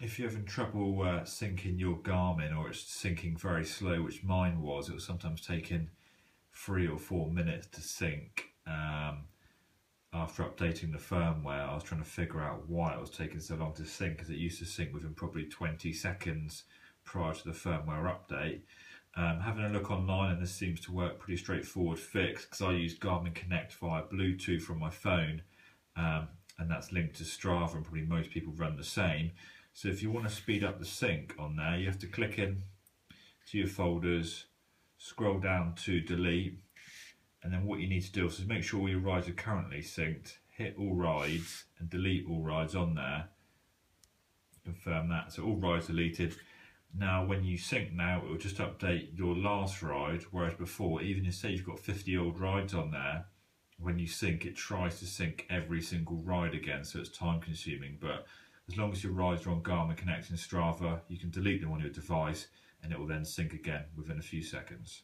If you're having trouble syncing your Garmin, or it's syncing very slow, which mine was, it was sometimes taking 3 or 4 minutes to sync. After updating the firmware, I was trying to figure out why it was taking so long to sync, because it used to sync within probably 20 seconds prior to the firmware update. Having a look online, and this seems to work pretty straightforward fix, because I use Garmin Connect via Bluetooth from my phone, and that's linked to Strava, and probably most people run the same. So if you want to speed up the sync on there, you have to click in to your folders, scroll down to delete, and then what you need to do is make sure all your rides are currently synced, hit all rides and delete all rides on there, confirm that, so all rides deleted. Now when you sync now, it will just update your last ride, whereas before, even if say you've got 50 old rides on there, when you sync it tries to sync every single ride again, so it's time consuming. But as long as your rides are on Garmin Connect and Strava, you can delete them on your device and it will then sync again within a few seconds.